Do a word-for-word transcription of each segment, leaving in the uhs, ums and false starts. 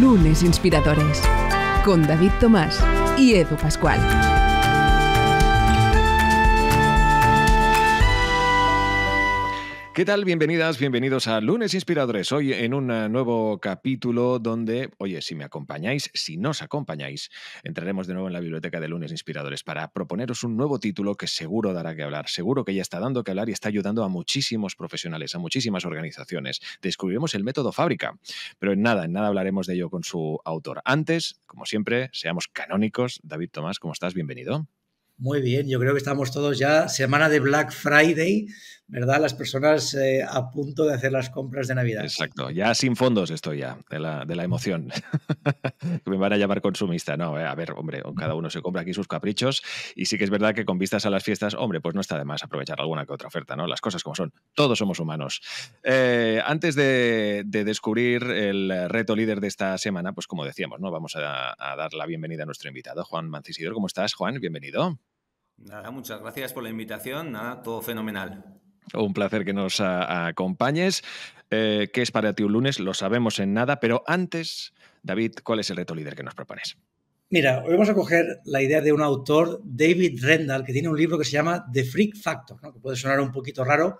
Lunes Inspiradores, con David Tomás y Edu Pascual. ¿Qué tal? Bienvenidas, bienvenidos a Lunes Inspiradores. Hoy en un nuevo capítulo donde, oye, si me acompañáis, si nos acompañáis, entraremos de nuevo en la biblioteca de Lunes Inspiradores para proponeros un nuevo título que seguro dará que hablar, seguro que ya está dando que hablar y está ayudando a muchísimos profesionales, a muchísimas organizaciones. Descubriremos el método Fabrika, pero en nada, en nada hablaremos de ello con su autor. Antes, como siempre, seamos canónicos. David Tomás, ¿cómo estás? Bienvenido. Muy bien, yo creo que estamos todos ya semana de Black Friday, ¿verdad? Las personas eh, a punto de hacer las compras de Navidad. Exacto, ya sin fondos estoy ya, de la, de la emoción. Me van a llamar consumista. No, eh, a ver, hombre, cada uno se compra aquí sus caprichos y sí que es verdad que con vistas a las fiestas, hombre, pues no está de más aprovechar alguna que otra oferta, ¿no? Las cosas como son, todos somos humanos. Eh, antes de, de descubrir el reto líder de esta semana, pues como decíamos, ¿no? Vamos a, a dar la bienvenida a nuestro invitado, Juan Mancisidor. ¿Cómo estás, Juan? Bienvenido. Nada, muchas gracias por la invitación. Nada, todo fenomenal. Un placer que nos a, a acompañes. Eh, ¿Qué es para ti un lunes? Lo sabemos en nada, pero antes, David, ¿cuál es el reto líder que nos propones? Mira, hoy vamos a coger la idea de un autor, David Rendall, que tiene un libro que se llama The Freak Factor, ¿no? Que puede sonar un poquito raro,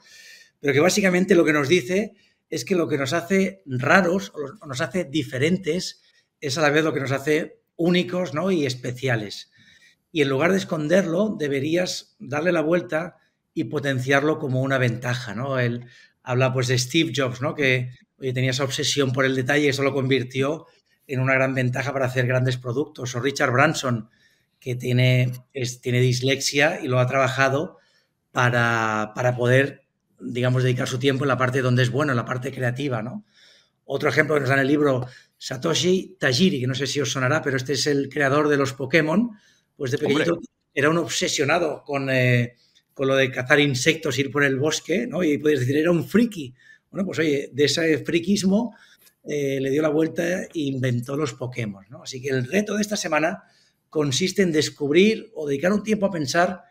pero que básicamente lo que nos dice es que lo que nos hace raros o nos hace diferentes es a la vez lo que nos hace únicos, ¿no? Y especiales. Y en lugar de esconderlo, deberías darle la vuelta y potenciarlo como una ventaja, ¿no? Él habla pues de Steve Jobs, ¿no? Que oye, tenía esa obsesión por el detalle y eso lo convirtió en una gran ventaja para hacer grandes productos. O Richard Branson, que tiene, es, tiene dislexia y lo ha trabajado para, para poder, digamos, dedicar su tiempo en la parte donde es bueno, en la parte creativa, ¿no? Otro ejemplo que nos da en el libro, Satoshi Tajiri, que no sé si os sonará, pero este es el creador de los Pokémon. Pues de pequeñito Hombre. Era un obsesionado con, eh, con lo de cazar insectos, ir por el bosque, ¿no? Y puedes decir, era un friki. Bueno, pues oye, de ese friquismo eh, le dio la vuelta e inventó los Pokémon, ¿no? Así que el reto de esta semana consiste en descubrir o dedicar un tiempo a pensar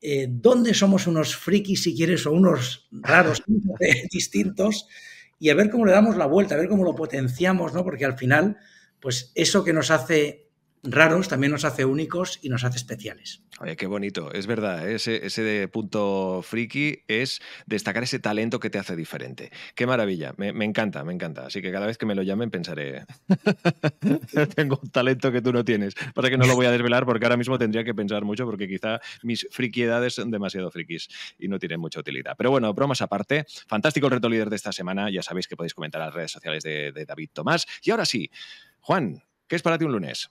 eh, dónde somos unos frikis, si quieres, o unos raros distintos, y a ver cómo le damos la vuelta, a ver cómo lo potenciamos, ¿no? Porque al final, pues eso que nos hace raros también nos hace únicos y nos hace especiales. Oye, qué bonito. Es verdad, ¿eh? ese, ese de punto friki es destacar ese talento que te hace diferente. Qué maravilla. Me, me encanta, me encanta. Así que cada vez que me lo llamen pensaré tengo un talento que tú no tienes. Pasa que no lo voy a desvelar porque ahora mismo tendría que pensar mucho porque quizá mis frikiedades son demasiado frikis y no tienen mucha utilidad. Pero bueno, bromas aparte. Fantástico el reto líder de esta semana. Ya sabéis que podéis comentar en las redes sociales de, de David Tomás. Y ahora sí, Juan, ¿qué es para ti un lunes?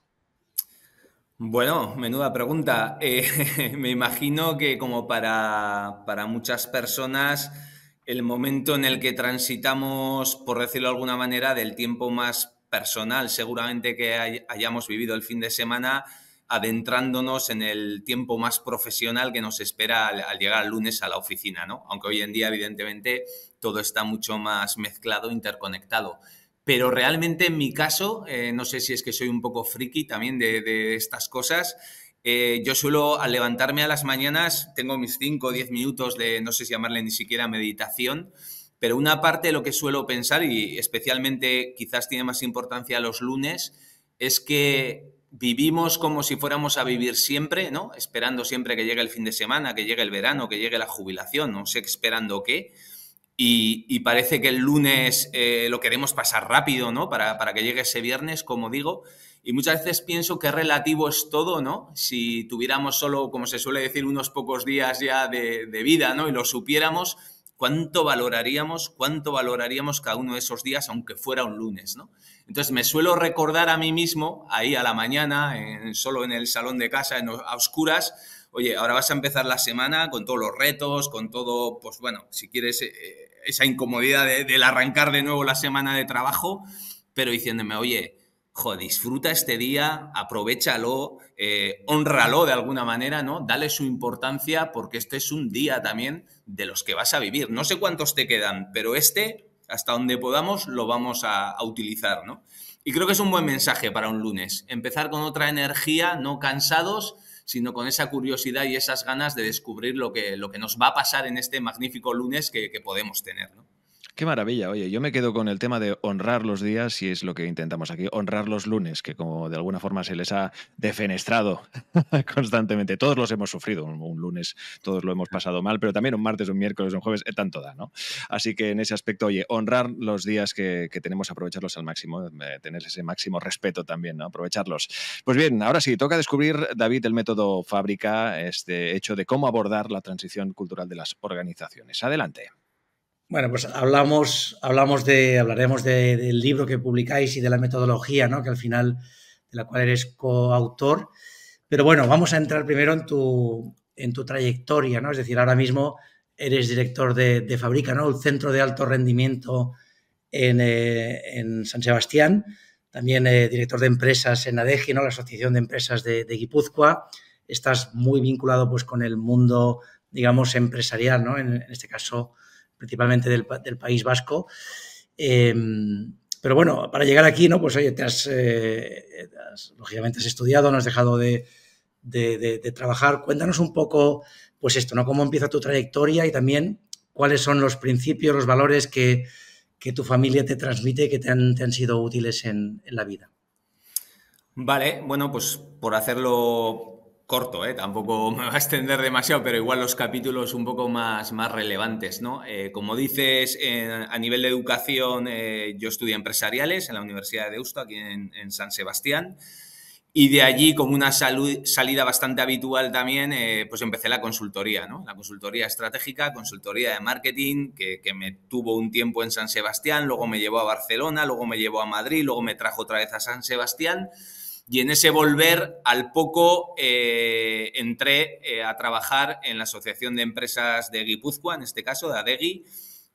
Bueno, menuda pregunta. Eh, me imagino que como para, para muchas personas el momento en el que transitamos, por decirlo de alguna manera, del tiempo más personal, seguramente que hay, hayamos vivido el fin de semana adentrándonos en el tiempo más profesional que nos espera al, al llegar el lunes a la oficina, ¿no? Aunque hoy en día, evidentemente, todo está mucho más mezclado, interconectado. Pero realmente en mi caso, eh, no sé si es que soy un poco friki también de, de estas cosas, eh, yo suelo al levantarme a las mañanas, tengo mis cinco o diez minutos de, no sé si llamarle ni siquiera meditación, pero una parte de lo que suelo pensar, y especialmente quizás tiene más importancia los lunes, es que vivimos como si fuéramos a vivir siempre, ¿no? Esperando siempre que llegue el fin de semana, que llegue el verano, que llegue la jubilación, no sé esperando qué. Y, y parece que el lunes eh, lo queremos pasar rápido, ¿no? Para, para que llegue ese viernes, como digo. Y muchas veces pienso que relativo es todo, ¿no? Si tuviéramos solo, como se suele decir, unos pocos días ya de, de vida, ¿no? Y lo supiéramos, ¿cuánto valoraríamos? ¿Cuánto valoraríamos cada uno de esos días, aunque fuera un lunes, ¿no? Entonces me suelo recordar a mí mismo, ahí a la mañana, en, solo en el salón de casa, en, a oscuras. Oye, ahora vas a empezar la semana con todos los retos, con todo, pues bueno, si quieres, eh, esa incomodidad de, del arrancar de nuevo la semana de trabajo, pero diciéndome, oye, jo, disfruta este día, aprovechalo, eh, hónralo de alguna manera, ¿no? Dale su importancia porque este es un día también de los que vas a vivir. No sé cuántos te quedan, pero este, hasta donde podamos, lo vamos a, a utilizar, ¿no? Y creo que es un buen mensaje para un lunes, empezar con otra energía, no cansados, sino con esa curiosidad y esas ganas de descubrir lo que, lo que nos va a pasar en este magnífico lunes que, que podemos tener, ¿no? Qué maravilla, oye, yo me quedo con el tema de honrar los días, y es lo que intentamos aquí, honrar los lunes, que como de alguna forma se les ha defenestrado constantemente. Todos los hemos sufrido, un lunes todos lo hemos pasado mal, pero también un martes, un miércoles, un jueves, tanto da, ¿no? Así que en ese aspecto, oye, honrar los días que, que tenemos, aprovecharlos al máximo, eh, tener ese máximo respeto también, ¿no? Aprovecharlos. Pues bien, ahora sí, toca descubrir, David, el método Fabrika, este hecho de cómo abordar la transición cultural de las organizaciones. Adelante. Bueno, pues hablamos, hablamos de, hablaremos de, del libro que publicáis y de la metodología, ¿no? Que al final, de la cual eres coautor. Pero bueno, vamos a entrar primero en tu, en tu trayectoria, ¿no? Es decir, ahora mismo eres director de, de Fabrika, ¿no? El centro de alto rendimiento en, eh, en San Sebastián. También eh, director de empresas en ADEGI, ¿no? La Asociación de Empresas de, de Gipuzkoa. Estás muy vinculado, pues, con el mundo, digamos, empresarial, ¿no? En, en este caso, principalmente del, del País Vasco. Eh, pero bueno, para llegar aquí, ¿no? Pues oye, te has, eh, has lógicamente has estudiado, no has dejado de, de, de, de trabajar. Cuéntanos un poco, pues esto, ¿no? Cómo empieza tu trayectoria y también cuáles son los principios, los valores que, que tu familia te transmite y que te han, te han sido útiles en, en la vida. Vale, bueno, pues por hacerlo corto, ¿eh? Tampoco me va a extender demasiado, pero igual los capítulos un poco más, más relevantes, ¿no? Eh, como dices, eh, a nivel de educación, eh, yo estudié empresariales en la Universidad de Deusto, aquí en, en San Sebastián, y de allí, como una salud, salida bastante habitual también, eh, pues empecé la consultoría, ¿no? La consultoría estratégica, consultoría de marketing, que, que me tuvo un tiempo en San Sebastián, luego me llevó a Barcelona, luego me llevó a Madrid, luego me trajo otra vez a San Sebastián. Y en ese volver, al poco, eh, entré eh, a trabajar en la Asociación de Empresas de Gipuzkoa, en este caso, de ADEGI,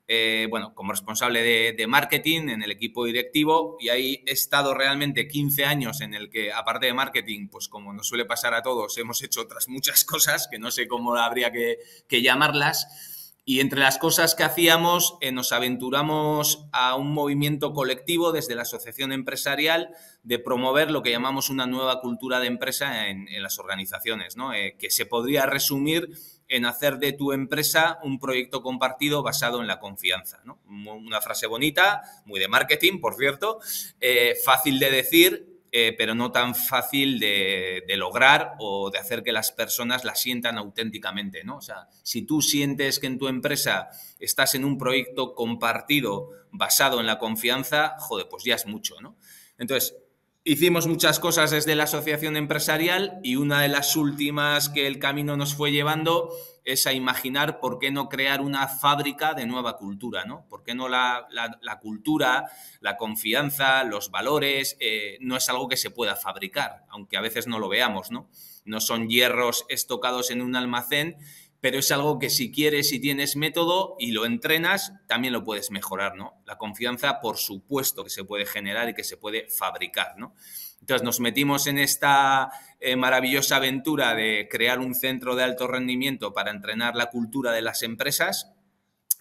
eh, bueno, como responsable de, de marketing en el equipo directivo. Y ahí he estado realmente quince años en el que, aparte de marketing, pues como nos suele pasar a todos, hemos hecho otras muchas cosas que no sé cómo habría que, que llamarlas. Y entre las cosas que hacíamos, eh, nos aventuramos a un movimiento colectivo desde la Asociación Empresarial de promover lo que llamamos una nueva cultura de empresa en, en las organizaciones, ¿no? Eh, que se podría resumir en hacer de tu empresa un proyecto compartido basado en la confianza, ¿no? Una frase bonita, muy de marketing, por cierto, eh, fácil de decir, eh, pero no tan fácil de, de lograr o de hacer que las personas la sientan auténticamente, ¿no? O sea, si tú sientes que en tu empresa estás en un proyecto compartido basado en la confianza, joder, pues ya es mucho, ¿no? Entonces, hicimos muchas cosas desde la asociación empresarial y una de las últimas que el camino nos fue llevando es a imaginar por qué no crear una Fabrika de nueva cultura, ¿no? ¿Por qué no la, la, la cultura, la confianza, los valores, eh, no es algo que se pueda fabricar, aunque a veces no lo veamos, ¿no? No son hierros estocados en un almacén, pero es algo que si quieres y tienes método y lo entrenas, también lo puedes mejorar, ¿no? La confianza, por supuesto, que se puede generar y que se puede fabricar, ¿no? Entonces, nos metimos en esta eh, maravillosa aventura de crear un centro de alto rendimiento para entrenar la cultura de las empresas,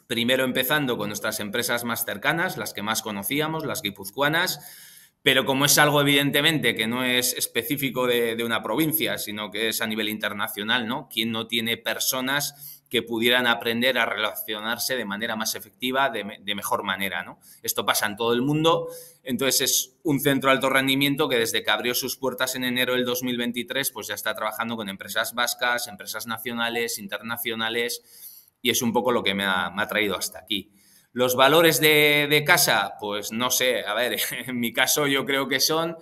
primero empezando con nuestras empresas más cercanas, las que más conocíamos, las guipuzcoanas. Pero como es algo, evidentemente, que no es específico de, de una provincia, sino que es a nivel internacional, ¿no? ¿Quién no tiene personas que pudieran aprender a relacionarse de manera más efectiva, de, de mejor manera, ¿no? Esto pasa en todo el mundo. Entonces, es un centro de alto rendimiento que desde que abrió sus puertas en enero del dos mil veintitrés, pues ya está trabajando con empresas vascas, empresas nacionales, internacionales, y es un poco lo que me ha, me ha traído hasta aquí. Los valores de, de casa, pues no sé, a ver, en mi caso yo creo que son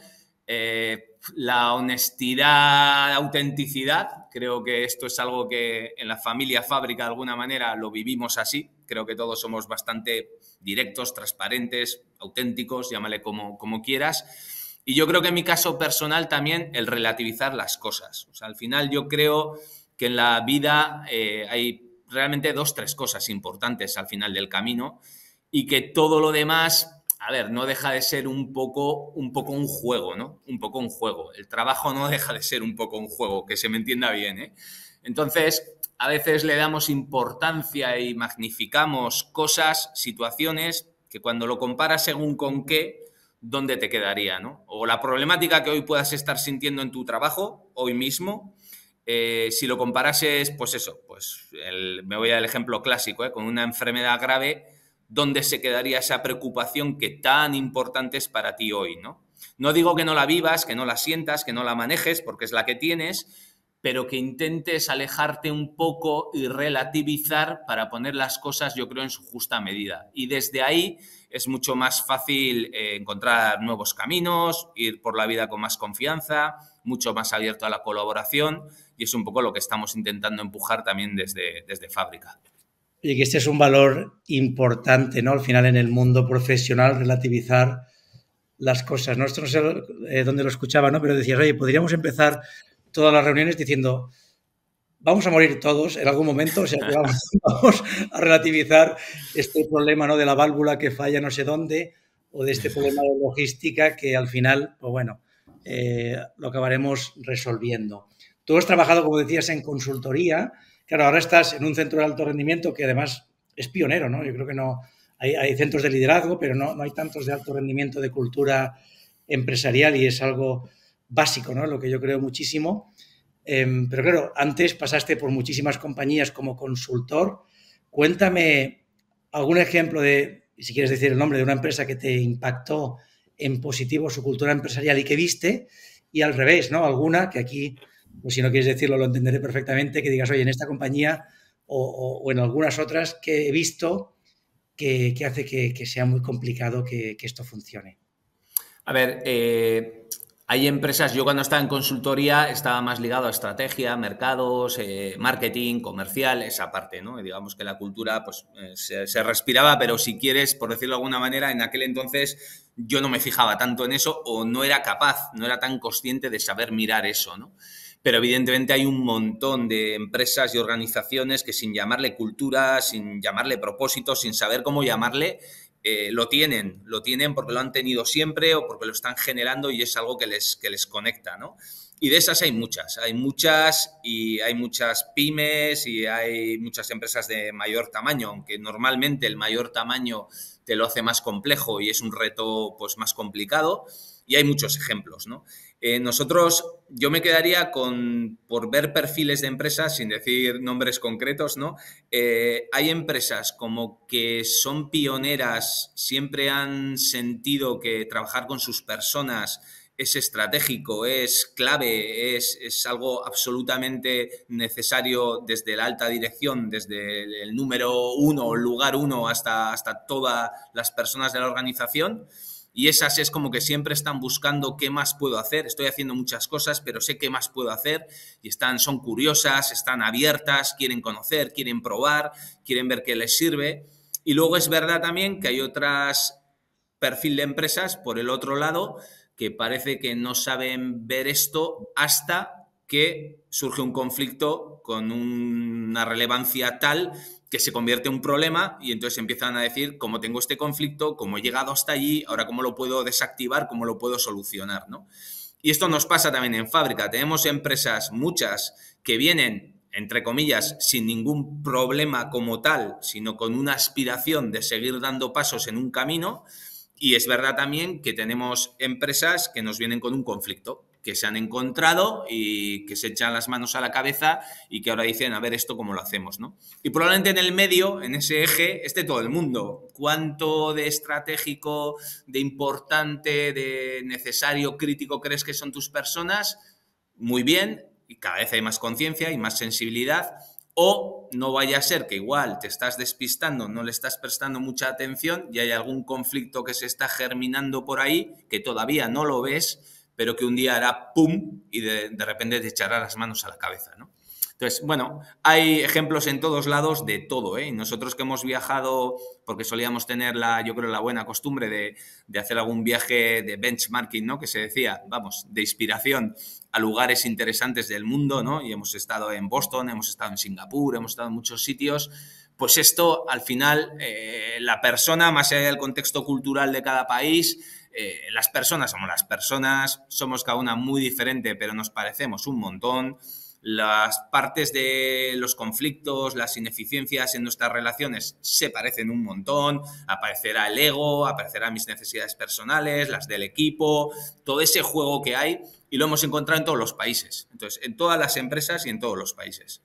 eh, la honestidad, la autenticidad. Creo que esto es algo que en la familia Fabrika de alguna manera lo vivimos así. Creo que todos somos bastante directos, transparentes, auténticos, llámale como, como quieras. Y yo creo que en mi caso personal también el relativizar las cosas. O sea, al final yo creo que en la vida eh, hay realmente dos, tres cosas importantes al final del camino y que todo lo demás, a ver, no deja de ser un poco, un poco un juego, ¿no? Un poco un juego. El trabajo no deja de ser un poco un juego, que se me entienda bien, ¿eh? Entonces, a veces le damos importancia y magnificamos cosas, situaciones, que cuando lo comparas según con qué, ¿dónde te quedaría, ¿no? O la problemática que hoy puedas estar sintiendo en tu trabajo, hoy mismo, Eh, si lo comparases, pues eso, pues el, me voy al ejemplo clásico, ¿eh? Con una enfermedad grave, dónde se quedaría esa preocupación que tan importante es para ti hoy, ¿no? No digo que no la vivas, que no la sientas, que no la manejes, porque es la que tienes, pero que intentes alejarte un poco y relativizar para poner las cosas, yo creo, en su justa medida. Y desde ahí es mucho más fácil eh, encontrar nuevos caminos, ir por la vida con más confianza, mucho más abierto a la colaboración, y es un poco lo que estamos intentando empujar también desde, desde Fabrika. Y que este es un valor importante, ¿no? Al final, en el mundo profesional, relativizar las cosas, ¿no? Esto no sé eh, dónde lo escuchaba, ¿no? Pero decías, oye, podríamos empezar todas las reuniones diciendo, vamos a morir todos en algún momento, o sea, que vamos, vamos a relativizar este problema, ¿no?, de la válvula que falla no sé dónde, o de este problema de logística que al final, pues bueno, eh, lo acabaremos resolviendo. Tú has trabajado, como decías, en consultoría. Claro, ahora estás en un centro de alto rendimiento que además es pionero, ¿no? Yo creo que no hay, hay centros de liderazgo, pero no, no hay tantos de alto rendimiento de cultura empresarial, y es algo básico, ¿no?, lo que yo creo muchísimo. Eh, pero claro, antes pasaste por muchísimas compañías como consultor. Cuéntame algún ejemplo de, si quieres decir el nombre, de una empresa que te impactó en positivo su cultura empresarial y que viste, y al revés, ¿no?, alguna que aquí, pues si no quieres decirlo, lo entenderé perfectamente, que digas, oye, en esta compañía o, o, o en algunas otras que he visto que, que hace que, que sea muy complicado que, que esto funcione. A ver, eh... hay empresas, yo cuando estaba en consultoría estaba más ligado a estrategia, mercados, eh, marketing, comercial, esa parte, ¿no? Y digamos que la cultura pues eh, se, se respiraba, pero si quieres, por decirlo de alguna manera, en aquel entonces yo no me fijaba tanto en eso, o no era capaz, no era tan consciente de saber mirar eso, ¿no? Pero evidentemente hay un montón de empresas y organizaciones que sin llamarle cultura, sin llamarle propósito, sin saber cómo llamarle, Eh, lo tienen, lo tienen porque lo han tenido siempre o porque lo están generando y es algo que les, que les conecta, ¿no? Y de esas hay muchas, hay muchas y hay muchas pymes y hay muchas empresas de mayor tamaño, aunque normalmente el mayor tamaño te lo hace más complejo y es un reto pues más complicado, y hay muchos ejemplos, ¿no? Eh, nosotros, yo me quedaría con, por ver perfiles de empresas, sin decir nombres concretos, ¿no? Eh, hay empresas como que son pioneras, siempre han sentido que trabajar con sus personas es estratégico, es clave, es, es algo absolutamente necesario desde la alta dirección, desde el número uno, el lugar uno, hasta, hasta todas las personas de la organización. Y esas es como que siempre están buscando qué más puedo hacer. Estoy haciendo muchas cosas, pero sé qué más puedo hacer. Y están, son curiosas, están abiertas, quieren conocer, quieren probar, quieren ver qué les sirve. Y luego es verdad también que hay otras perfil de empresas, por el otro lado, que parece que no saben ver esto hasta que surge un conflicto con una relevancia tal que se convierte en un problema, y entonces empiezan a decir, como tengo este conflicto, como he llegado hasta allí, ahora cómo lo puedo desactivar, cómo lo puedo solucionar, ¿no? Y esto nos pasa también en Fabrika. Tenemos empresas, muchas, que vienen, entre comillas, sin ningún problema como tal, sino con una aspiración de seguir dando pasos en un camino, y es verdad también que tenemos empresas que nos vienen con un conflicto, que se han encontrado y que se echan las manos a la cabeza y que ahora dicen, a ver, esto cómo lo hacemos, ¿no? Y probablemente en el medio, en ese eje, esté todo el mundo. ¿Cuánto de estratégico, de importante, de necesario, crítico crees que son tus personas? Muy bien, y cada vez hay más conciencia y más sensibilidad. O no vaya a ser que igual te estás despistando, no le estás prestando mucha atención y hay algún conflicto que se está germinando por ahí que todavía no lo ves, pero que un día hará pum y de, de repente te echará las manos a la cabeza, ¿no? Entonces, bueno, hay ejemplos en todos lados de todo, ¿eh? Nosotros que hemos viajado, porque solíamos tener la, yo creo, la buena costumbre de, de hacer algún viaje de benchmarking, ¿no?, que se decía, vamos, de inspiración a lugares interesantes del mundo, ¿no? Y hemos estado en Boston, hemos estado en Singapur, hemos estado en muchos sitios. Pues esto, al final, eh, la persona, más allá del contexto cultural de cada país, Eh, las personas somos las personas, somos cada una muy diferente, pero nos parecemos un montón. Las partes de los conflictos, las ineficiencias en nuestras relaciones se parecen un montón. Aparecerá el ego, aparecerán mis necesidades personales, las del equipo, todo ese juego que hay, y lo hemos encontrado en todos los países. Entonces, en todas las empresas y en todos los países.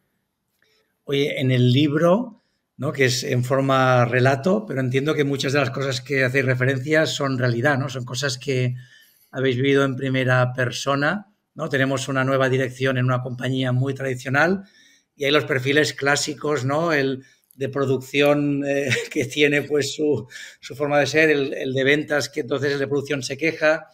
Oye, en el libro... ¿no? Que es en forma relato, pero entiendo que muchas de las cosas que hacéis referencia son realidad, ¿no? Son cosas que habéis vivido en primera persona, ¿no? Tenemos una nueva dirección en una compañía muy tradicional y hay los perfiles clásicos, ¿no? El de producción eh, que tiene pues su, su forma de ser, el, el de ventas, que entonces el de producción se queja,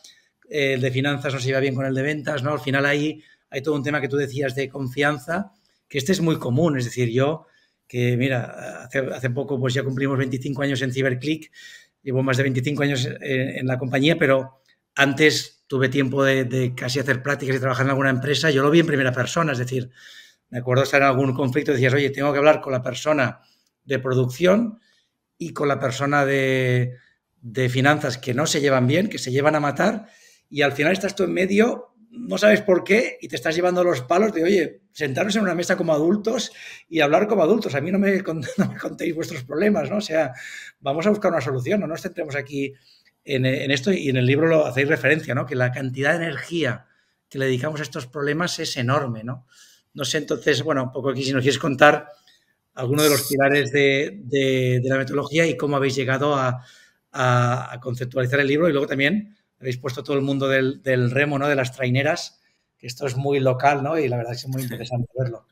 eh, el de finanzas no se lleva bien con el de ventas, ¿no? Al final ahí hay todo un tema que tú decías de confianza, que este es muy común, es decir, yo que mira, hace, hace poco pues ya cumplimos veinticinco años en Cyberclick, llevo más de veinticinco años en, en la compañía, pero antes tuve tiempo de, de casi hacer prácticas y trabajar en alguna empresa, yo lo vi en primera persona, es decir, me acuerdo estar en algún conflicto y decías, oye, tengo que hablar con la persona de producción y con la persona de, de finanzas que no se llevan bien, que se llevan a matar y al final estás tú en medio, no sabes por qué y te estás llevando los palos de, oye, sentarnos en una mesa como adultos y hablar como adultos. A mí no me, no me contéis vuestros problemas, ¿no? O sea, vamos a buscar una solución, no nos centremos aquí en, en esto y en el libro lo hacéis referencia, ¿no? Que la cantidad de energía que le dedicamos a estos problemas es enorme, ¿no? No sé, entonces, bueno, un poco aquí si nos quieres contar alguno de los pilares de, de, de la metodología y cómo habéis llegado a, a, a conceptualizar el libro y luego también habéis puesto todo el mundo del, del remo, ¿no? De las traineras, que esto es muy local, ¿no? Y la verdad es que es muy interesante verlo.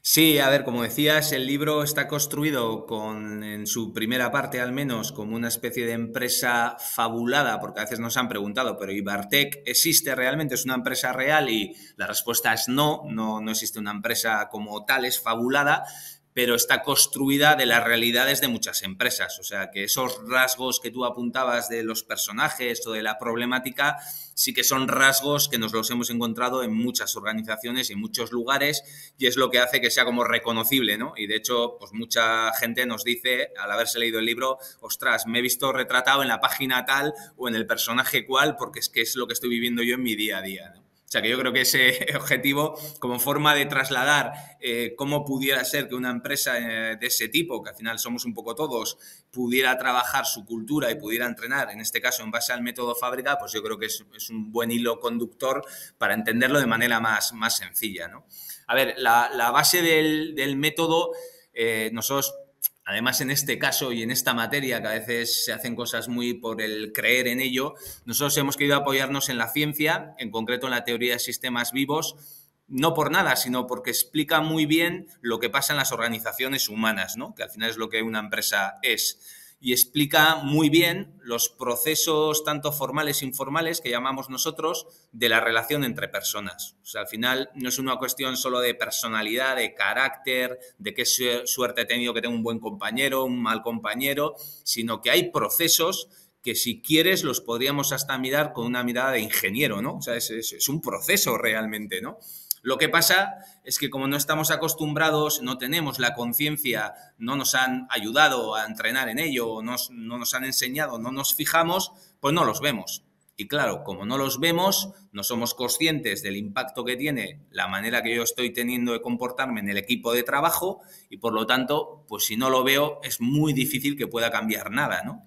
Sí, a ver, como decías, el libro está construido con, en su primera parte al menos, como una especie de empresa fabulada, porque a veces nos han preguntado, pero Ibartec existe realmente, es una empresa real y la respuesta es no, no, no existe una empresa como tal, es fabulada, pero está construida de las realidades de muchas empresas. O sea, que esos rasgos que tú apuntabas de los personajes o de la problemática sí que son rasgos que nos los hemos encontrado en muchas organizaciones y en muchos lugares y es lo que hace que sea como reconocible, ¿no? Y de hecho, pues mucha gente nos dice, al haberse leído el libro, ostras, me he visto retratado en la página tal o en el personaje cual porque es que es lo que estoy viviendo yo en mi día a día, ¿no? O sea, que yo creo que ese objetivo, como forma de trasladar eh, cómo pudiera ser que una empresa eh, de ese tipo, que al final somos un poco todos, pudiera trabajar su cultura y pudiera entrenar, en este caso en base al método Fabrika, pues yo creo que es, es un buen hilo conductor para entenderlo de manera más, más sencilla, ¿no? A ver, la, la base del, del método, eh, nosotros... Además, en este caso y en esta materia, que a veces se hacen cosas muy por el creer en ello, nosotros hemos querido apoyarnos en la ciencia, en concreto en la teoría de sistemas vivos, no por nada, sino porque explica muy bien lo que pasa en las organizaciones humanas, ¿no? Que al final es lo que una empresa es. Y explica muy bien los procesos tanto formales e informales que llamamos nosotros de la relación entre personas. O sea, al final no es una cuestión solo de personalidad, de carácter, de qué suerte he tenido que tengo un buen compañero, un mal compañero, sino que hay procesos que si quieres los podríamos hasta mirar con una mirada de ingeniero, ¿no? O sea, es, es, es un proceso realmente, ¿no? Lo que pasa es que como no estamos acostumbrados, no tenemos la conciencia, no nos han ayudado a entrenar en ello, no, no nos han enseñado, no nos fijamos, pues no los vemos. Y claro, como no los vemos, no somos conscientes del impacto que tiene la manera que yo estoy teniendo de comportarme en el equipo de trabajo y por lo tanto, pues si no lo veo, es muy difícil que pueda cambiar nada, ¿no?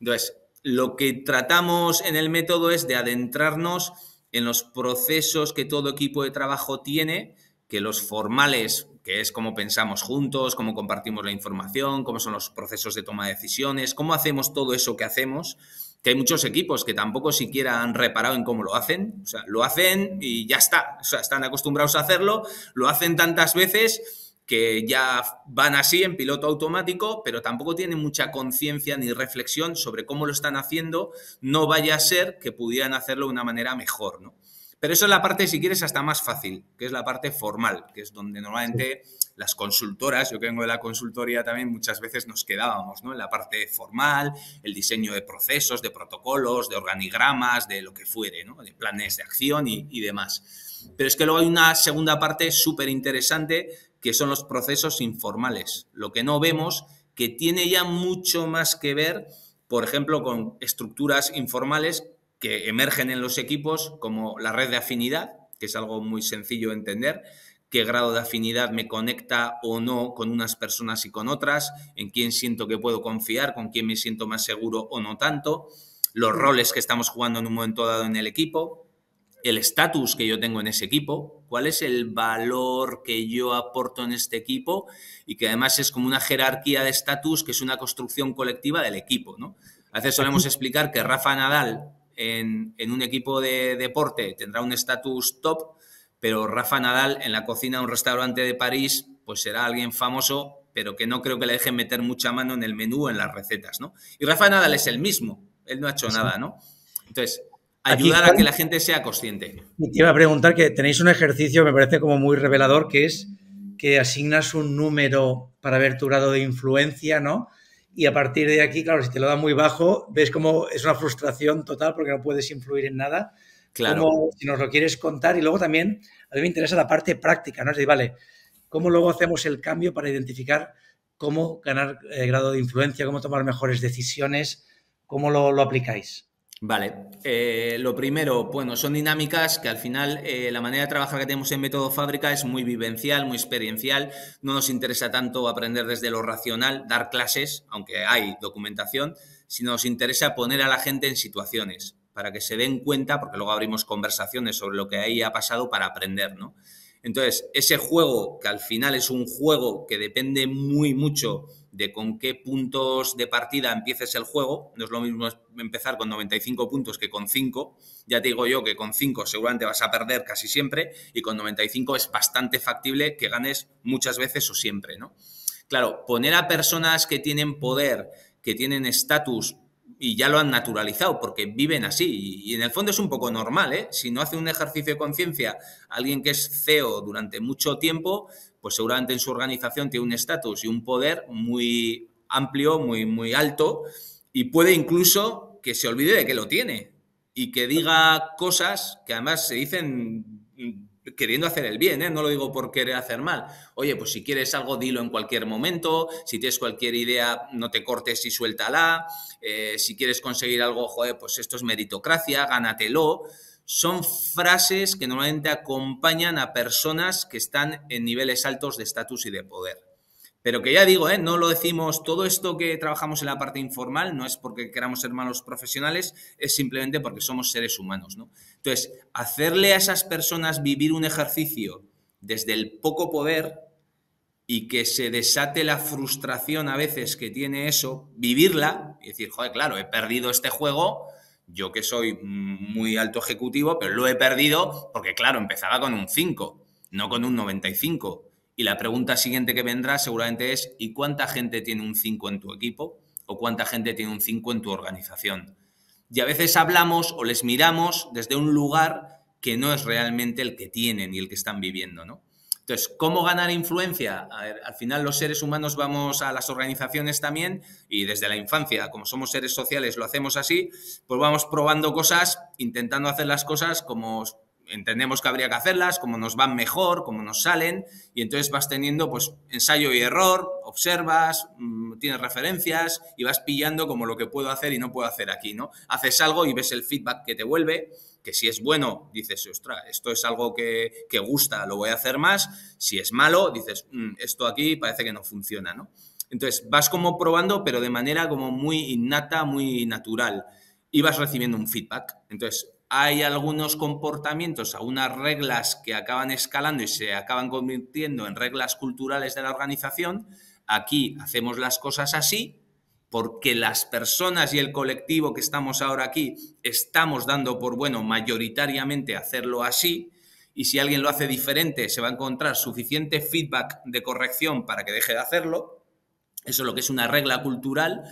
Entonces, lo que tratamos en el método es de adentrarnos en los procesos que todo equipo de trabajo tiene, que los formales, que es cómo pensamos juntos, cómo compartimos la información, cómo son los procesos de toma de decisiones, cómo hacemos todo eso que hacemos, que hay muchos equipos que tampoco siquiera han reparado en cómo lo hacen, o sea, lo hacen y ya está, o sea, están acostumbrados a hacerlo, lo hacen tantas veces que ya van así en piloto automático, pero tampoco tienen mucha conciencia ni reflexión sobre cómo lo están haciendo, no vaya a ser que pudieran hacerlo de una manera mejor, ¿no? Pero eso es la parte, si quieres, hasta más fácil, que es la parte formal, que es donde normalmente las consultoras, yo que vengo de la consultoría también, muchas veces nos quedábamos, ¿no? En la parte formal, el diseño de procesos, de protocolos, de organigramas, de lo que fuere, ¿no? De planes de acción y, y demás. Pero es que luego hay una segunda parte súper interesante, que son los procesos informales, lo que no vemos, que tiene ya mucho más que ver, por ejemplo, con estructuras informales que emergen en los equipos, como la red de afinidad, que es algo muy sencillo de entender, qué grado de afinidad me conecta o no con unas personas y con otras, en quién siento que puedo confiar, con quién me siento más seguro o no tanto, los roles que estamos jugando en un momento dado en el equipo, el estatus que yo tengo en ese equipo, cuál es el valor que yo aporto en este equipo, y que además es como una jerarquía de estatus que es una construcción colectiva del equipo, ¿no? A veces solemos explicar que Rafa Nadal en, en un equipo de deporte tendrá un estatus top, pero Rafa Nadal en la cocina de un restaurante de París pues será alguien famoso, pero que no creo que le dejen meter mucha mano en el menú o en las recetas, ¿no? Y Rafa Nadal es el mismo, él no ha hecho sí. nada, ¿no? Entonces, ayudar aquí, a que la gente sea consciente. Y te iba a preguntar que tenéis un ejercicio, me parece como muy revelador, que es que asignas un número para ver tu grado de influencia, ¿no? Y a partir de aquí, claro, si te lo da muy bajo, ves como es una frustración total porque no puedes influir en nada. Claro. Como si nos lo quieres contar. Y luego también, a mí me interesa la parte práctica, ¿no? Es decir, vale, ¿cómo luego hacemos el cambio para identificar cómo ganar eh, grado de influencia, cómo tomar mejores decisiones, cómo lo, lo aplicáis? Vale, eh, lo primero, bueno, son dinámicas que al final eh, la manera de trabajar que tenemos en Método Fabrika es muy vivencial, muy experiencial, no nos interesa tanto aprender desde lo racional, dar clases, aunque hay documentación, sino nos interesa poner a la gente en situaciones para que se den cuenta, porque luego abrimos conversaciones sobre lo que ahí ha pasado para aprender, ¿no? Entonces, ese juego, que al final es un juego que depende muy mucho de con qué puntos de partida empieces el juego, no es lo mismo empezar con noventa y cinco puntos que con cinco, ya te digo yo que con cinco seguramente vas a perder casi siempre y con noventa y cinco es bastante factible que ganes muchas veces o siempre, ¿no? Claro, poner a personas que tienen poder, que tienen estatus y ya lo han naturalizado porque viven así y en el fondo es un poco normal, ¿eh? Si no hace un ejercicio de conciencia alguien que es C E O durante mucho tiempo, pues seguramente en su organización tiene un estatus y un poder muy amplio, muy, muy alto, y puede incluso que se olvide de que lo tiene y que diga cosas que además se dicen queriendo hacer el bien, ¿eh? No lo digo por querer hacer mal. Oye, pues si quieres algo, dilo en cualquier momento, si tienes cualquier idea, no te cortes y suéltala, eh, si quieres conseguir algo, joder, pues esto es meritocracia, gánatelo. Son frases que normalmente acompañan a personas que están en niveles altos de estatus y de poder. Pero que ya digo, ¿eh? No lo decimos, todo esto que trabajamos en la parte informal no es porque queramos ser malos profesionales, es simplemente porque somos seres humanos, ¿no? Entonces, hacerle a esas personas vivir un ejercicio desde el poco poder y que se desate la frustración a veces que tiene eso, vivirla y decir, joder, claro, he perdido este juego. Yo que soy muy alto ejecutivo, pero lo he perdido porque, claro, empezaba con un cinco, no con un noventa y cinco. Y la pregunta siguiente que vendrá seguramente es ¿y cuánta gente tiene un cinco en tu equipo? ¿O cuánta gente tiene un cinco en tu organización? Y a veces hablamos o les miramos desde un lugar que no es realmente el que tienen y el que están viviendo, ¿no? Entonces, ¿cómo ganar influencia? A ver, al final los seres humanos vamos a las organizaciones también y desde la infancia, como somos seres sociales, lo hacemos así, pues vamos probando cosas, intentando hacer las cosas como entendemos que habría que hacerlas, como nos van mejor, como nos salen, y entonces vas teniendo pues ensayo y error, observas, tienes referencias y vas pillando como lo que puedo hacer y no puedo hacer aquí, ¿no? Haces algo y ves el feedback que te vuelve, que si es bueno, dices, ostras, esto es algo que, que gusta, lo voy a hacer más. Si es malo, dices, mmm, esto aquí parece que no funciona, ¿no? Entonces, vas como probando, pero de manera como muy innata, muy natural. Y vas recibiendo un feedback. Entonces, hay algunos comportamientos, algunas reglas que acaban escalando y se acaban convirtiendo en reglas culturales de la organización. Aquí hacemos las cosas así, porque las personas y el colectivo que estamos ahora aquí estamos dando por bueno mayoritariamente hacerlo así, y si alguien lo hace diferente se va a encontrar suficiente feedback de corrección para que deje de hacerlo. Eso es lo que es una regla cultural.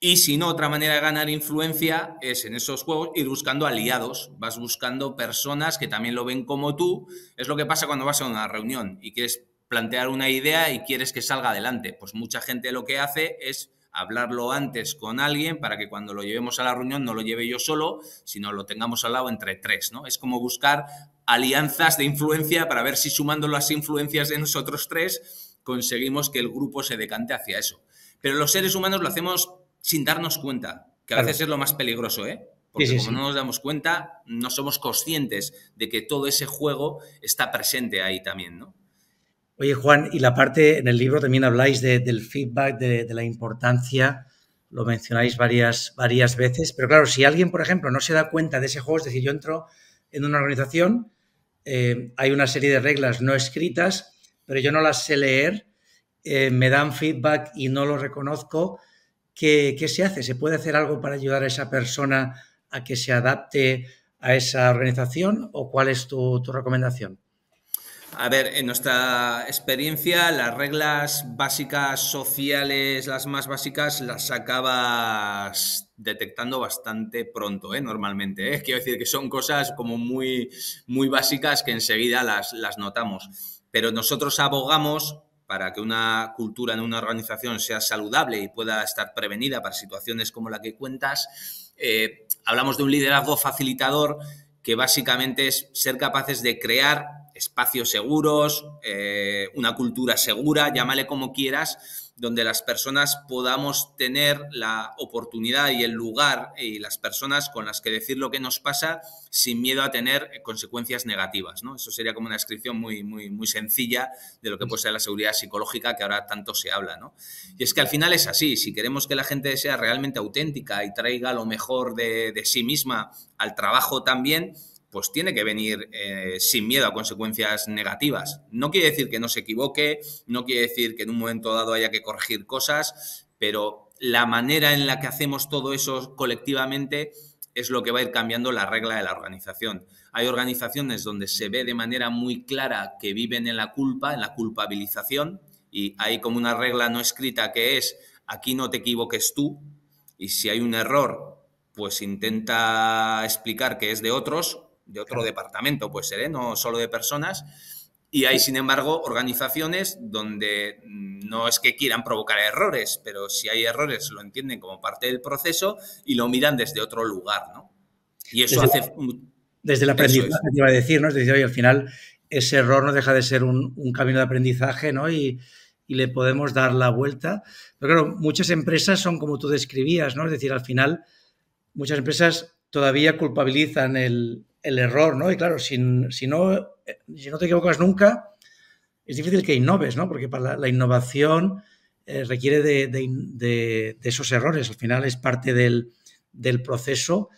Y si no, otra manera de ganar influencia es en esos juegos ir buscando aliados, vas buscando personas que también lo ven como tú. Es lo que pasa cuando vas a una reunión y quieres plantear una idea y quieres que salga adelante. Pues mucha gente lo que hace es hablarlo antes con alguien para que cuando lo llevemos a la reunión no lo lleve yo solo, sino lo tengamos al lado entre tres, ¿no? Es como buscar alianzas de influencia para ver si sumando las influencias de nosotros tres conseguimos que el grupo se decante hacia eso. Pero los seres humanos lo hacemos sin darnos cuenta, que a veces es lo más peligroso, ¿eh? Porque sí, sí, como sí. no nos damos cuenta, no somos conscientes de que todo ese juego está presente ahí también, ¿no? Oye, Juan, y la parte, en el libro también habláis de, del feedback, de, de la importancia, lo mencionáis varias, varias veces, pero claro, si alguien, por ejemplo, no se da cuenta de ese juego, es decir, yo entro en una organización. Eh, hay una serie de reglas no escritas, pero yo no las sé leer, eh, me dan feedback y no lo reconozco. ¿Qué, ¿Qué se hace? ¿Se puede hacer algo para ayudar a esa persona a que se adapte a esa organización? ¿O cuál es tu, tu recomendación? A ver, en nuestra experiencia, las reglas básicas sociales, las más básicas, las acabas detectando bastante pronto, ¿eh? Normalmente. ¿eh? Quiero decir que son cosas como muy, muy básicas que enseguida las, las notamos. Pero nosotros abogamos para que una cultura en una organización sea saludable y pueda estar prevenida para situaciones como la que cuentas. Eh, hablamos de un liderazgo facilitador, que básicamente es ser capaces de crear espacios seguros, eh, una cultura segura, llámale como quieras, donde las personas podamos tener la oportunidad y el lugar y las personas con las que decir lo que nos pasa sin miedo a tener consecuencias negativas, ¿no? Eso sería como una descripción muy, muy, muy sencilla de lo que puede ser la seguridad psicológica que ahora tanto se habla, ¿no? Y es que al final es así. Si queremos que la gente sea realmente auténtica y traiga lo mejor de, de sí misma al trabajo también, pues tiene que venir eh, sin miedo a consecuencias negativas. No quiere decir que no se equivoque, no quiere decir que en un momento dado haya que corregir cosas, pero la manera en la que hacemos todo eso colectivamente es lo que va a ir cambiando la regla de la organización. Hay organizaciones donde se ve de manera muy clara que viven en la culpa, en la culpabilización, y hay como una regla no escrita que es: aquí no te equivoques tú, y si hay un error, pues intenta explicar que es de otros, de otro claro. departamento, puede ser, ¿eh? No solo de personas. Y hay, sin embargo, organizaciones donde no es que quieran provocar errores, pero si hay errores lo entienden como parte del proceso y lo miran desde otro lugar, ¿no? Y eso desde hace... La, desde el aprendizaje, es. te iba a decir, ¿no? Es decir, oye, al final ese error no deja de ser un, un camino de aprendizaje, ¿no? Y, y le podemos dar la vuelta. Pero claro, muchas empresas son como tú describías, ¿no? Es decir, al final muchas empresas todavía culpabilizan el... el error, ¿no? Y claro, si, si, no, si no te equivocas nunca, es difícil que innoves, ¿no? Porque para la, la innovación eh, requiere de, de, de, de esos errores. Al final es parte del, del proceso.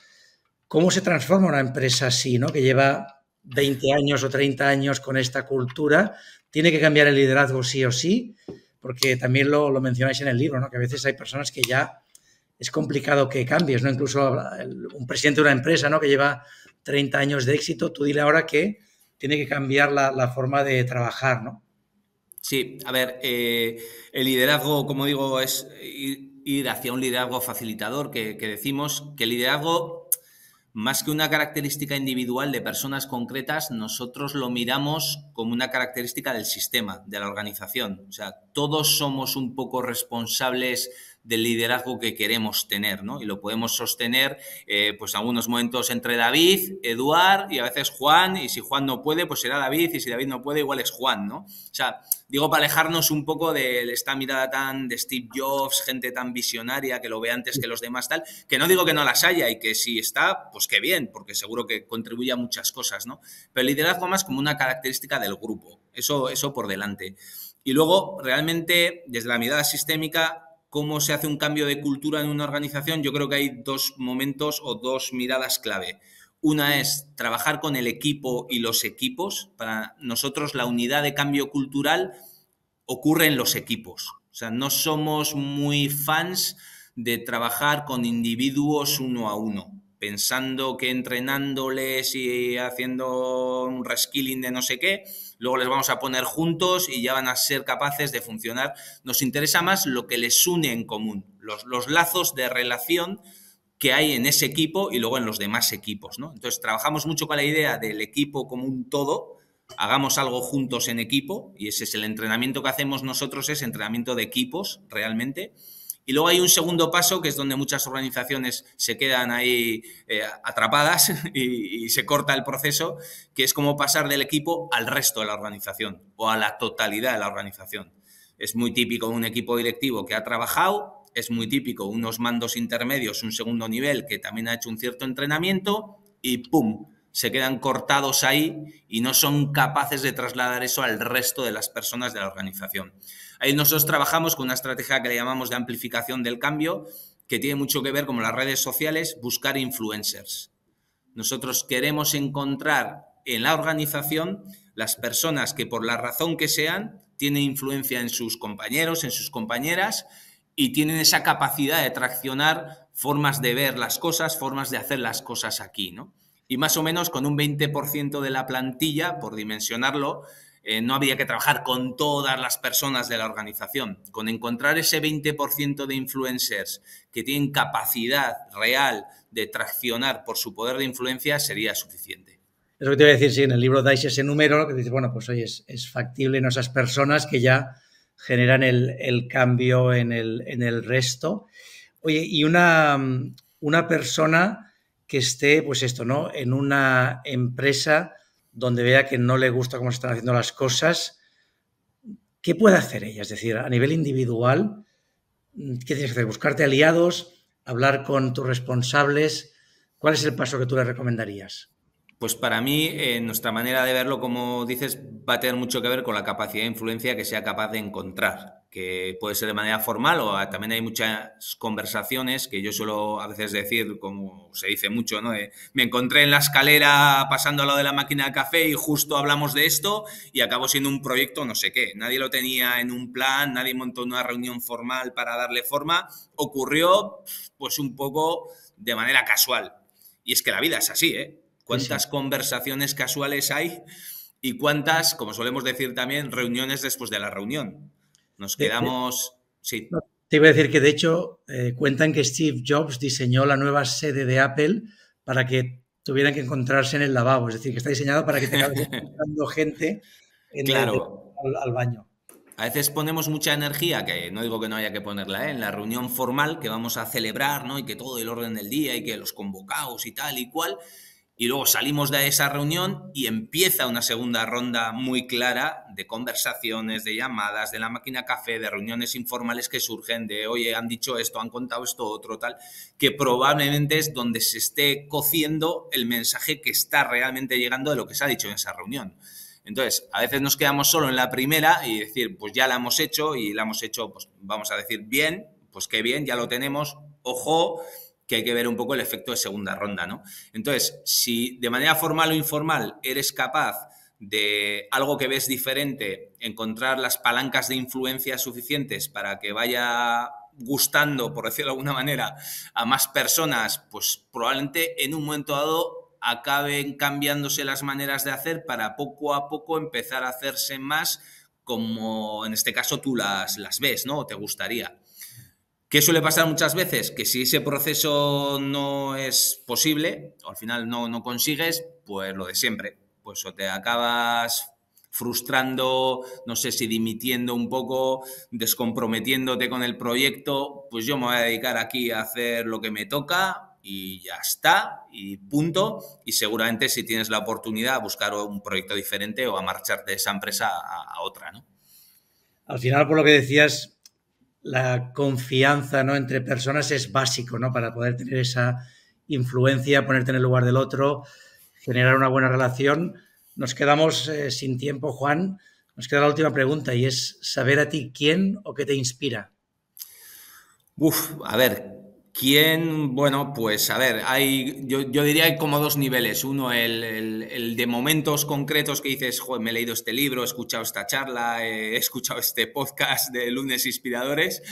¿Cómo se transforma una empresa así, ¿no? Que lleva veinte años o treinta años con esta cultura. Tiene que cambiar el liderazgo sí o sí, porque también lo, lo mencionáis en el libro, ¿no? Que a veces hay personas que ya es complicado que cambies, ¿no? Incluso un presidente de una empresa, ¿no? Que lleva treinta años de éxito, tú dile ahora que tiene que cambiar la, la forma de trabajar, ¿no? Sí, a ver, eh, el liderazgo, como digo, es ir, ir hacia un liderazgo facilitador, que, que decimos que el liderazgo, más que una característica individual de personas concretas, nosotros lo miramos como una característica del sistema, de la organización. O sea, todos somos un poco responsables del liderazgo que queremos tener, ¿no? Y lo podemos sostener, eh, pues, en algunos momentos entre David, Eduard y a veces Juan, y si Juan no puede, pues será David, y si David no puede, igual es Juan, ¿no? O sea, digo, para alejarnos un poco de esta mirada tan de Steve Jobs, gente tan visionaria que lo ve antes que los demás, tal, que no digo que no las haya y que si está, pues qué bien, porque seguro que contribuye a muchas cosas, ¿no? Pero el liderazgo más como una característica del grupo, eso, eso por delante. Y luego, realmente, desde la mirada sistémica, cómo se hace un cambio de cultura en una organización, yo creo que hay dos momentos o dos miradas clave. Una es trabajar con el equipo y los equipos. Para nosotros la unidad de cambio cultural ocurre en los equipos. O sea, no somos muy fans de trabajar con individuos uno a uno, pensando que entrenándoles y haciendo un reskilling de no sé qué, luego les vamos a poner juntos y ya van a ser capaces de funcionar. Nos interesa más lo que les une en común, los, los lazos de relación que hay en ese equipo y luego en los demás equipos, ¿no? Entonces, trabajamos mucho con la idea del equipo como un todo, hagamos algo juntos en equipo, y ese es el entrenamiento que hacemos nosotros, es entrenamiento de equipos realmente. Y luego hay un segundo paso, que es donde muchas organizaciones se quedan ahí eh, atrapadas y, y se corta el proceso, que es como pasar del equipo al resto de la organización o a la totalidad de la organización. Es muy típico un equipo directivo que ha trabajado, es muy típico unos mandos intermedios, un segundo nivel que también ha hecho un cierto entrenamiento y ¡pum!, se quedan cortados ahí y no son capaces de trasladar eso al resto de las personas de la organización. Ahí nosotros trabajamos con una estrategia que le llamamos de amplificación del cambio, que tiene mucho que ver con las redes sociales, buscar influencers. Nosotros queremos encontrar en la organización las personas que, por la razón que sean, tienen influencia en sus compañeros, en sus compañeras, y tienen esa capacidad de traccionar formas de ver las cosas, formas de hacer las cosas aquí, ¿no? Y más o menos con un veinte por ciento de la plantilla, por dimensionarlo, eh, no habría que trabajar con todas las personas de la organización. Con encontrar ese veinte por ciento de influencers que tienen capacidad real de traccionar por su poder de influencia sería suficiente. Es lo que te iba a decir, si en el libro dais ese número, que dices, bueno, pues oye, es, es factible en esas personas que ya generan el, el cambio en el, en el resto. Oye, y una, una persona que esté, pues esto, ¿no?, en una empresa donde vea que no le gusta cómo se están haciendo las cosas, ¿qué puede hacer ella? Es decir, a nivel individual, ¿qué tienes que hacer? ¿Buscarte aliados? ¿Hablar con tus responsables? ¿Cuál es el paso que tú le recomendarías? Pues para mí, eh, nuestra manera de verlo, como dices, va a tener mucho que ver con la capacidad de influencia que sea capaz de encontrar, que puede ser de manera formal o a, también hay muchas conversaciones que yo suelo a veces decir, como se dice mucho, ¿no? De, me encontré en la escalera pasando al lado de la máquina de café y justo hablamos de esto y acabó siendo un proyecto no sé qué. Nadie lo tenía en un plan, nadie montó una reunión formal para darle forma. Ocurrió pues un poco de manera casual. Y es que la vida es así, ¿eh? Cuántas sí. conversaciones casuales hay y cuántas, como solemos decir también, reuniones después de la reunión. Nos quedamos... Sí. Te iba a decir que, de hecho, eh, cuentan que Steve Jobs diseñó la nueva sede de Apple para que tuvieran que encontrarse en el lavabo. Es decir, que está diseñado para que te acabes encontrando gente en claro. el, al, al baño. A veces ponemos mucha energía, que no digo que no haya que ponerla, ¿eh?, en la reunión formal que vamos a celebrar, ¿no?, y que todo el orden del día y que los convocados y tal y cual... Y luego salimos de esa reunión y empieza una segunda ronda muy clara de conversaciones, de llamadas, de la máquina café, de reuniones informales que surgen, de oye, han dicho esto, han contado esto, otro, tal, que probablemente es donde se esté cociendo el mensaje que está realmente llegando de lo que se ha dicho en esa reunión. Entonces, a veces nos quedamos solo en la primera y decir, pues ya la hemos hecho y la hemos hecho, pues vamos a decir, bien, pues qué bien, ya lo tenemos, ojo, que hay que ver un poco el efecto de segunda ronda, ¿no? Entonces, si de manera formal o informal eres capaz de algo que ves diferente, encontrar las palancas de influencia suficientes para que vaya gustando, por decirlo de alguna manera, a más personas, pues probablemente en un momento dado acaben cambiándose las maneras de hacer para poco a poco empezar a hacerse más como en este caso tú las, las ves, ¿no? O te gustaría. ¿Qué suele pasar muchas veces? Que si ese proceso no es posible, o al final no, no consigues, pues lo de siempre. Pues o te acabas frustrando, no sé si dimitiendo un poco, descomprometiéndote con el proyecto, pues yo me voy a dedicar aquí a hacer lo que me toca y ya está, y punto. Y seguramente si tienes la oportunidad a buscar un proyecto diferente o a marcharte de esa empresa a, a otra, ¿no? Al final, por lo que decías... La confianza, ¿no?, entre personas es básico, ¿no?, para poder tener esa influencia, ponerte en el lugar del otro, generar una buena relación. Nos quedamos eh, sin tiempo, Juan. Nos queda la última pregunta y es saber a ti quién o qué te inspira. Uf, a ver, ¿quién? Bueno, pues a ver, hay, yo, yo diría hay como dos niveles. Uno, el, el, el de momentos concretos que dices, joder, me he leído este libro, he escuchado esta charla, he escuchado este podcast de Lunes Inspiradores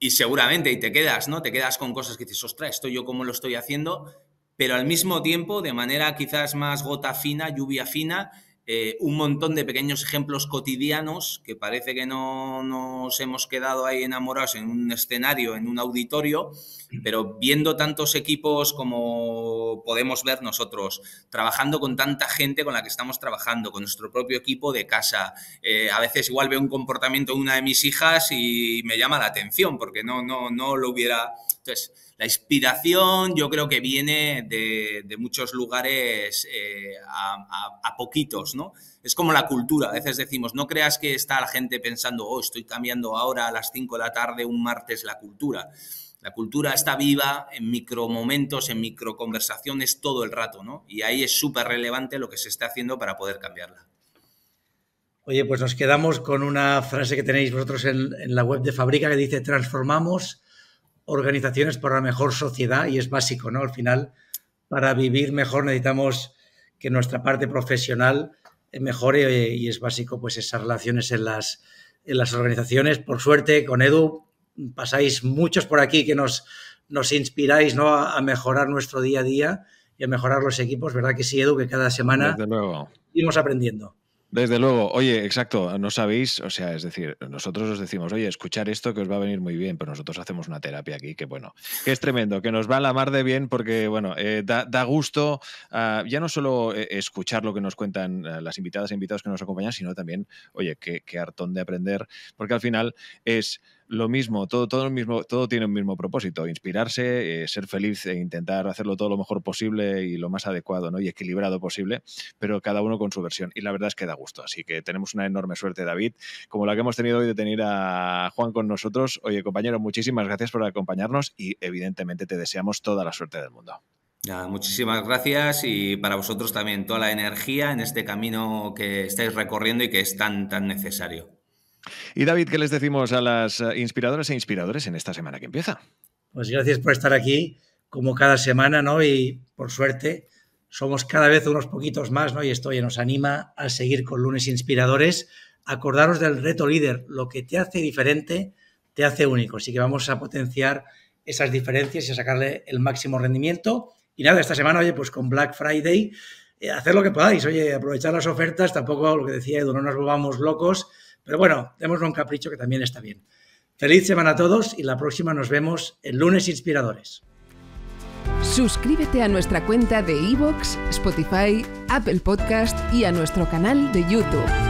y seguramente, y te quedas, ¿no? Te quedas con cosas que dices, ostras, esto yo cómo lo estoy haciendo, pero al mismo tiempo, de manera quizás más gota fina, lluvia fina, Eh, un montón de pequeños ejemplos cotidianos que parece que no nos hemos quedado ahí enamorados en un escenario, en un auditorio, pero viendo tantos equipos como podemos ver nosotros, trabajando con tanta gente con la que estamos trabajando, con nuestro propio equipo de casa. Eh, a veces igual veo un comportamiento de una de mis hijas y me llama la atención porque no, no, no lo hubiera... Entonces, la inspiración yo creo que viene de, de muchos lugares eh, a, a, a poquitos, ¿no? Es como la cultura. A veces decimos, no creas que está la gente pensando, oh, estoy cambiando ahora a las cinco de la tarde un martes la cultura. La cultura está viva en micromomentos, en microconversaciones todo el rato, ¿no? Y ahí es súper relevante lo que se está haciendo para poder cambiarla. Oye, pues nos quedamos con una frase que tenéis vosotros en, en la web de Fabrika que dice, transformamos organizaciones para la mejor sociedad, y es básico, ¿no? Al final, para vivir mejor necesitamos que nuestra parte profesional mejore y es básico pues esas relaciones en las, en las organizaciones. Por suerte, con Edu pasáis muchos por aquí que nos, nos inspiráis, ¿no?, a, a mejorar nuestro día a día y a mejorar los equipos, ¿verdad que sí, Edu? Que cada semana seguimos aprendiendo. Desde luego. Oye, exacto, no sabéis, o sea, es decir, nosotros os decimos, oye, escuchar esto que os va a venir muy bien, pero nosotros hacemos una terapia aquí que, bueno, que es tremendo, que nos va a la mar de bien porque, bueno, eh, da, da gusto uh, ya no solo eh, escuchar lo que nos cuentan uh, las invitadas e invitados que nos acompañan, sino también, oye, qué, qué hartón de aprender, porque al final es lo mismo, todo, todo, lo mismo, todo tiene un mismo propósito, inspirarse, eh, ser feliz e intentar hacerlo todo lo mejor posible y lo más adecuado, ¿no?, y equilibrado posible, pero cada uno con su versión. Y la verdad es que da gusto. Así que tenemos una enorme suerte, David, como la que hemos tenido hoy de tener a Juan con nosotros. Oye, compañero, muchísimas gracias por acompañarnos y evidentemente te deseamos toda la suerte del mundo. Ya, muchísimas gracias y para vosotros también toda la energía en este camino que estáis recorriendo y que es tan, tan necesario. Y David, ¿qué les decimos a las inspiradoras e inspiradores en esta semana que empieza? Pues gracias por estar aquí, como cada semana, ¿no? Y por suerte somos cada vez unos poquitos más, ¿no? Y esto ya nos anima a seguir con Lunes Inspiradores. Acordaros del reto líder, lo que te hace diferente, te hace único. Así que vamos a potenciar esas diferencias y a sacarle el máximo rendimiento. Y nada, esta semana, oye, pues con Black Friday, eh, hacer lo que podáis, oye, aprovechar las ofertas, tampoco lo que decía Edu, no nos volvamos locos. Pero bueno, démosle un capricho que también está bien. Feliz semana a todos y la próxima nos vemos en Lunes Inspiradores. Suscríbete a nuestra cuenta de iVoox, Spotify, Apple Podcasts y a nuestro canal de YouTube.